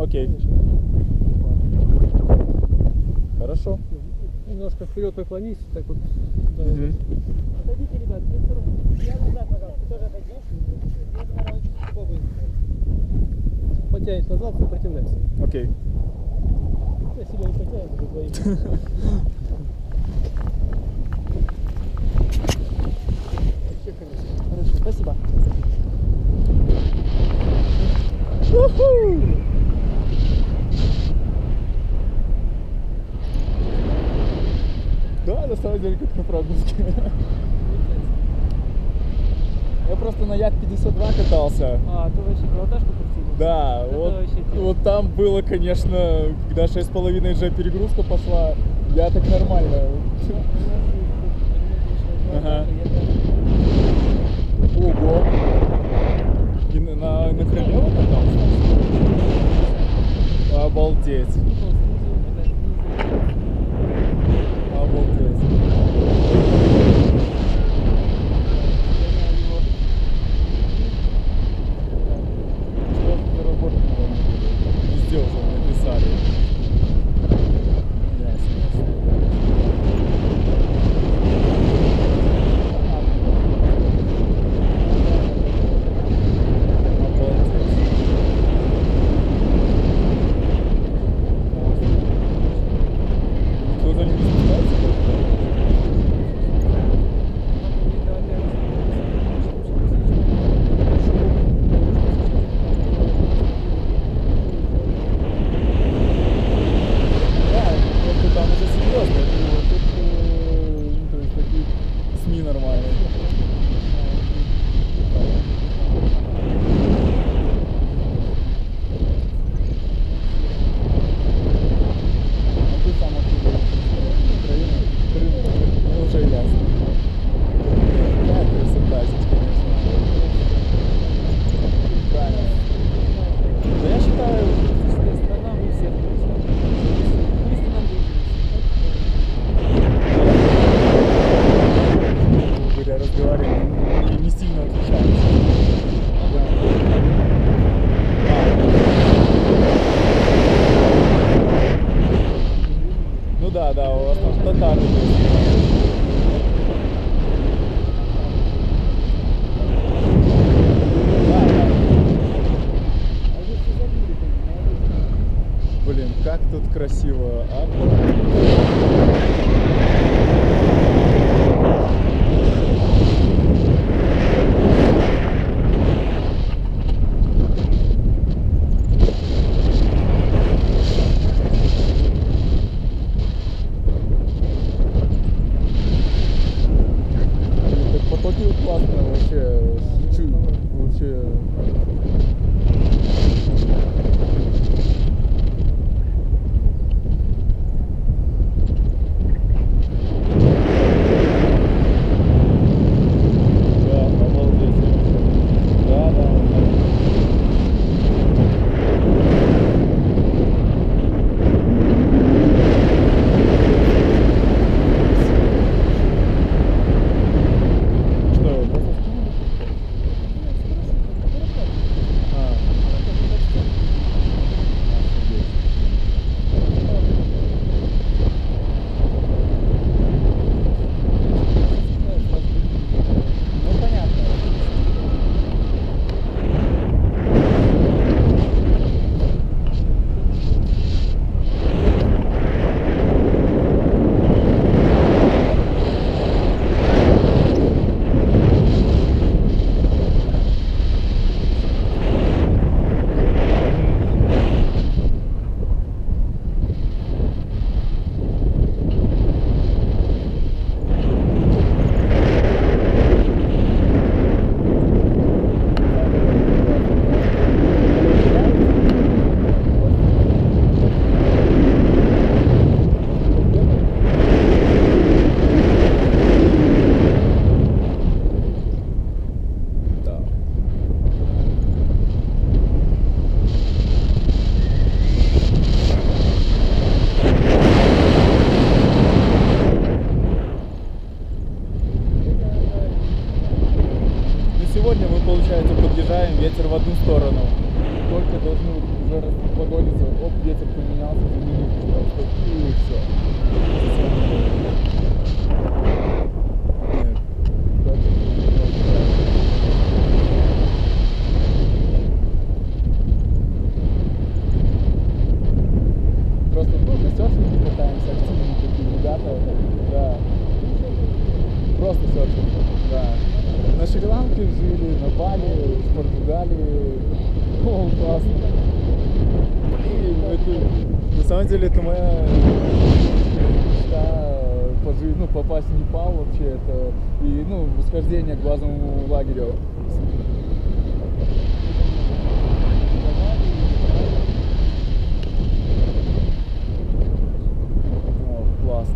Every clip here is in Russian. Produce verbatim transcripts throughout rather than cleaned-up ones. Окей. Хорошо. Немножко вперед наклонись, так вот. Да. Угу. Отойдите, ребят, без рук. Я назад, пожалуйста, тоже отойдешь. Без ворот, потянет назад, сопротивляйся. Окей. Я себя не потянет, буду боюсь. Хорошо, спасибо. У-ху! Да, на самом деле как на прогулке. Я просто на Як пятьдесят два катался. А, ты вообще голодашку крутили? Да, вот, вот там было, конечно, когда шесть с половиной же перегрузка пошла, я так нормально. Ага. Ого! И на, на, на Королеву катался? Обалдеть! Красиво, а? Потоки классные вообще, чуть вообще. Сегодня мы, получается, подъезжаем, ветер в одну сторону. только должны уже погодиться, оп, ветер поменялся, заменил просто, и все. Нет, так не просто, ну, мы серфинги катаемся, активные такие ребята, да. Просто серфинги, да. На Шри-Ланке жили, на Бали, в Португалии. О, классно. И это, на самом деле, это моя мечта пожить, ну, попасть в Непал вообще. Это, и, ну, восхождение к базовому лагерю. О, классно.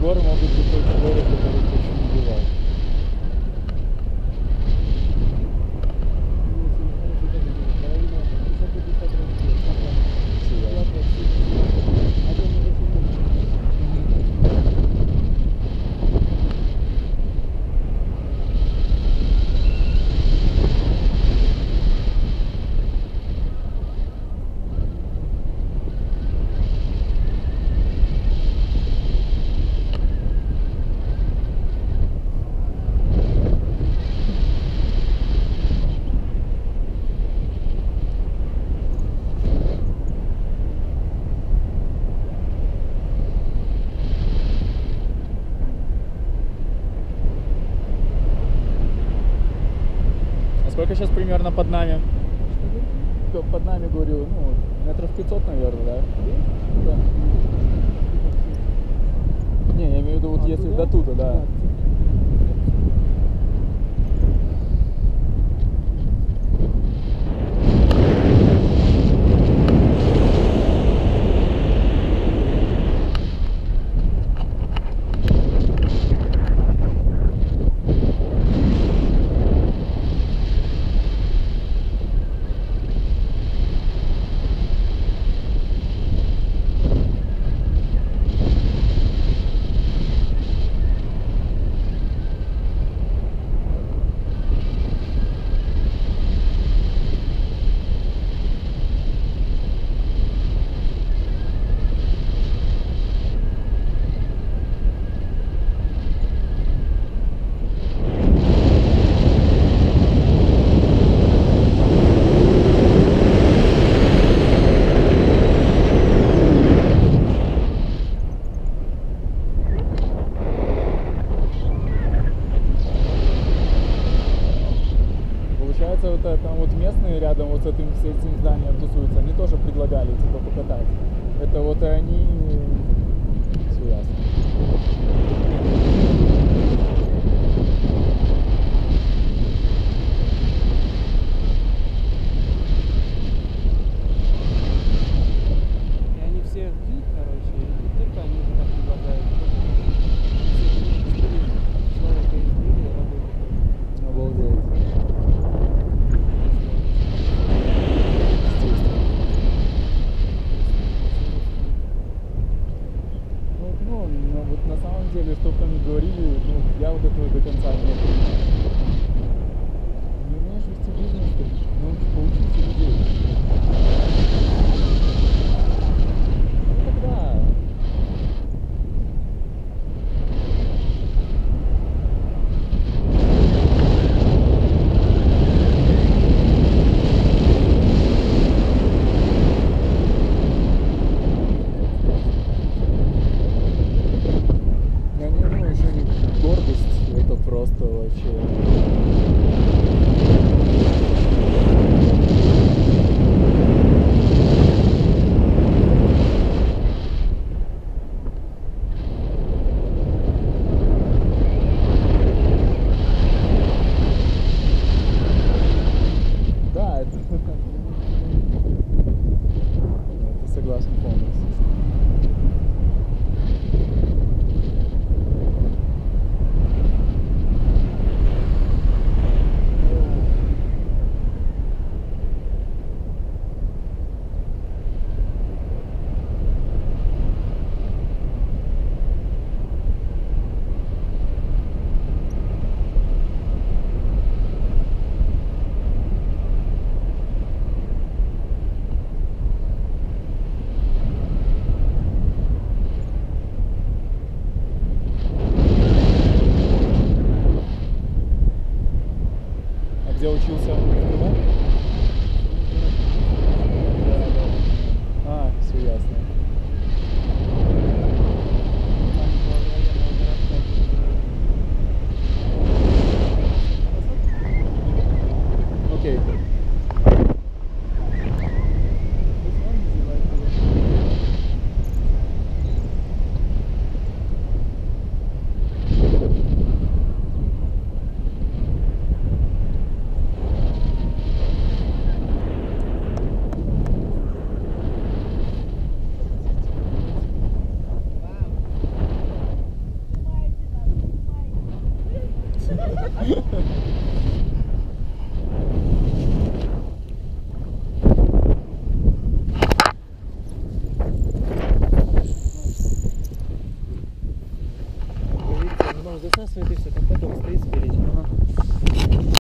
Горы могут быть только горы, которые точно не бывают. Сколько сейчас примерно под нами? Что? Под нами, говорю, ну, метров пятьсот, наверное, да? Да. Не, я имею в виду, вот а если туда? До туда, да. да. Там вот местные рядом вот с этим, с этим зданием тусуются, они тоже предлагали типа покатать. Это вот и они... Все ясно. И они все вид, короче, и только они уже так предлагают. Человека избили, работали. Обалдеть. На самом деле, что там ни говорили, ну, я вот этого до конца не понимаю. Не умеешь вести бизнес, ты научишься поучиться людей. Ну, тогда... где учился? А, все ясно. Окей. Засасывает и все, там потом стоит спереди. Ага.